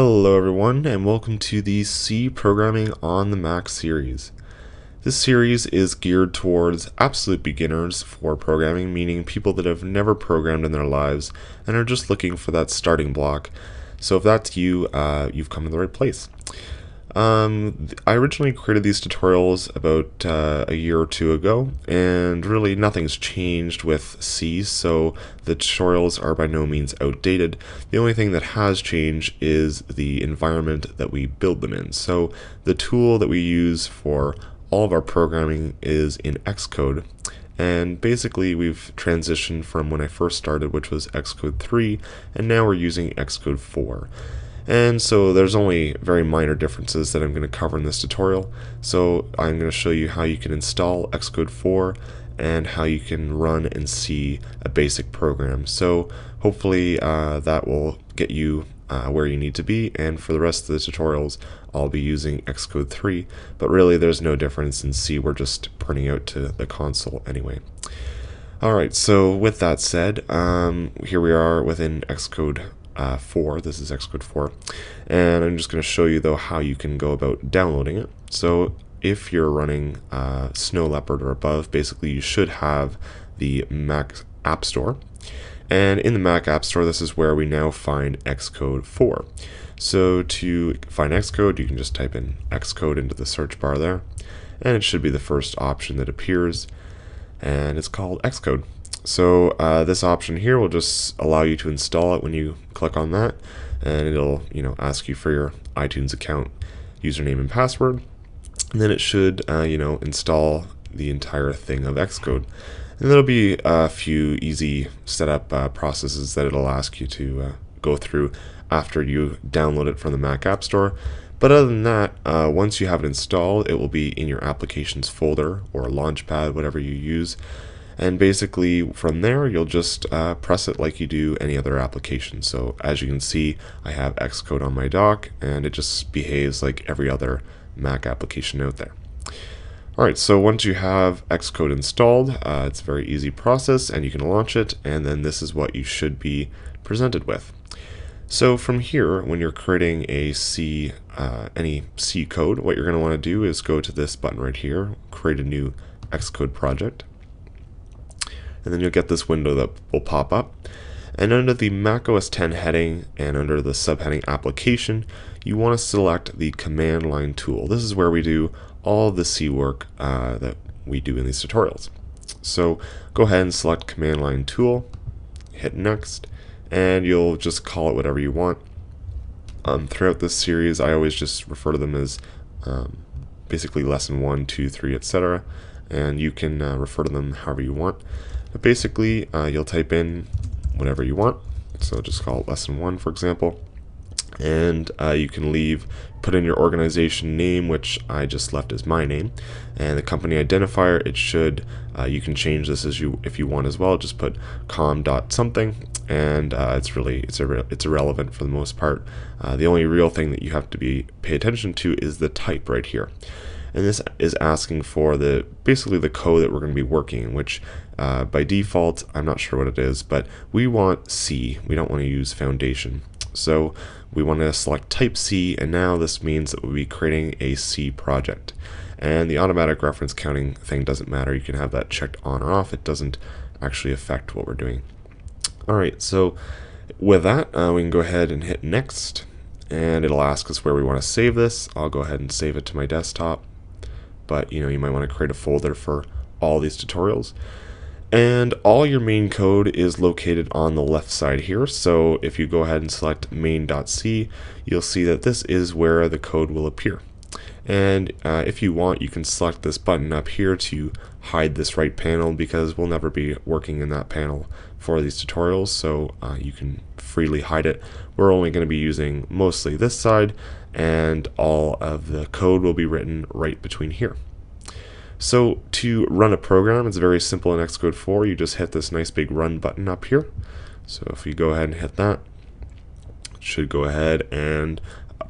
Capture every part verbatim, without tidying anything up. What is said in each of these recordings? Hello everyone, and welcome to the C Programming on the Mac series. This series is geared towards absolute beginners for programming, meaning people that have never programmed in their lives and are just looking for that starting block. So if that's you, uh, you've come to the right place. Um, I originally created these tutorials about uh, a year or two ago, and really nothing's changed with C, so the tutorials are by no means outdated. The only thing that has changed is the environment that we build them in. So the tool that we use for all of our programming is in Xcode, and basically we've transitioned from when I first started, which was Xcode three, and now we're using Xcode four. And so there's only very minor differences that I'm going to cover in this tutorial. So I'm going to show you how you can install Xcode four and how you can run and see a basic program. So hopefully uh, that will get you uh, where you need to be, and for the rest of the tutorials I'll be using Xcode three, but really there's no difference in C, we're just printing out to the console anyway. Alright, so with that said, um, here we are within Xcode Uh, four. This is Xcode four, and I'm just going to show you though how you can go about downloading it. So if you're running uh, Snow Leopard or above, basically you should have the Mac App Store, and in the Mac App Store this is where we now find Xcode four. So to find Xcode you can just type in Xcode into the search bar there, and it should be the first option that appears, and it's called Xcode. So uh, this option here will just allow you to install it when you click on that, and it'll you know ask you for your iTunes account username and password, and then it should uh, you know install the entire thing of Xcode. And there'll be a few easy setup uh, processes that it'll ask you to uh, go through after you download it from the Mac App Store. But other than that, uh, once you have it installed, it will be in your applications folder or Launchpad, whatever you use. And basically from there you'll just uh, press it like you do any other application. So as you can see, I have Xcode on my dock, and it just behaves like every other Mac application out there. Alright, so once you have Xcode installed, uh, it's a very easy process, and you can launch it, and then this is what you should be presented with. So from here, when you're creating a C, uh, any C code, what you're going to want to do is go to this button right here, create a new Xcode project. And then you'll get this window that will pop up, and under the macOS ten heading and under the subheading application you want to select the command line tool. This is where we do all the C work uh, that we do in these tutorials. So go ahead and select command line tool, hit next, and you'll just call it whatever you want. Um, throughout this series I always just refer to them as um, basically lesson one, two, three, etc., and you can uh, refer to them however you want. But basically uh, you'll type in whatever you want, so just call it lesson one for example, and uh, you can leave, put in your organization name, which I just left as my name, and the company identifier, it should, uh, you can change this as you if you want as well, just put com dot something, and uh, it's really, it's, irre it's irrelevant for the most part. Uh, the only real thing that you have to be pay attention to is the type right here. And this is asking for the basically the code that we're going to be working in, which uh, by default, I'm not sure what it is, but we want C. We don't want to use Foundation. So we want to select type C, and now this means that we'll be creating a C project. And the automatic reference counting thing doesn't matter. You can have that checked on or off. It doesn't actually affect what we're doing. All right, so with that, uh, we can go ahead and hit next, and it'll ask us where we want to save this. I'll go ahead and save it to my desktop. But you know, you might want to create a folder for all these tutorials, and all your main code is located on the left side here. So if you go ahead and select main.c, you'll see that this is where the code will appear, and uh, if you want, you can select this button up here to hide this right panel, because we'll never be working in that panel for these tutorials, so uh, you can freely hide it. We're only going to be using mostly this side, and all of the code will be written right between here. So to run a program, it's very simple in Xcode four. You just hit this nice big run button up here. So if you go ahead and hit that, it should go ahead and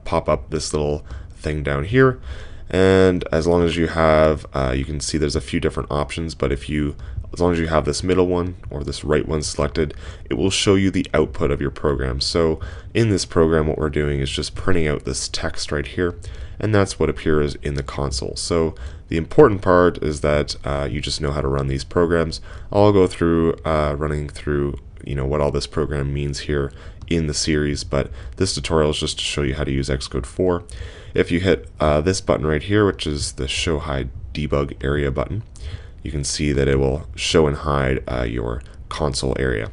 pop up this little thing down here. And as long as you have, uh, you can see there's a few different options, but if you As long as you have this middle one or this right one selected, it will show you the output of your program. So in this program, what we're doing is just printing out this text right here, and that's what appears in the console. So the important part is that uh, you just know how to run these programs. I'll go through uh, running through you know what all this program means here in the series, but this tutorial is just to show you how to use Xcode four. If you hit uh, this button right here, which is the Show Hide Debug Area button, you can see that it will show and hide uh, your console area.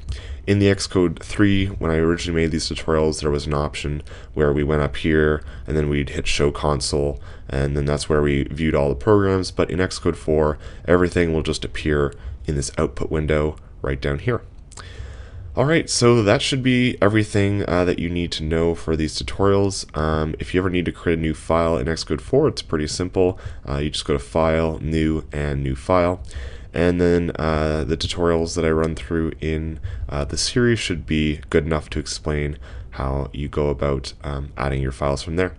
In the Xcode three, when I originally made these tutorials, there was an option where we went up here and then we'd hit Show Console, and then that's where we viewed all the programs. But in Xcode four, everything will just appear in this output window right down here. Alright, so that should be everything uh, that you need to know for these tutorials. Um, if you ever need to create a new file in Xcode four, it's pretty simple. Uh, you just go to File, New, and New File. And then uh, the tutorials that I run through in uh, the series should be good enough to explain how you go about um, adding your files from there.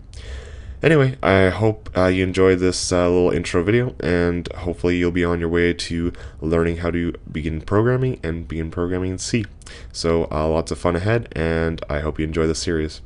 Anyway, I hope uh, you enjoyed this uh, little intro video, and hopefully you'll be on your way to learning how to begin programming and begin programming in C. So uh, lots of fun ahead, and I hope you enjoy the series.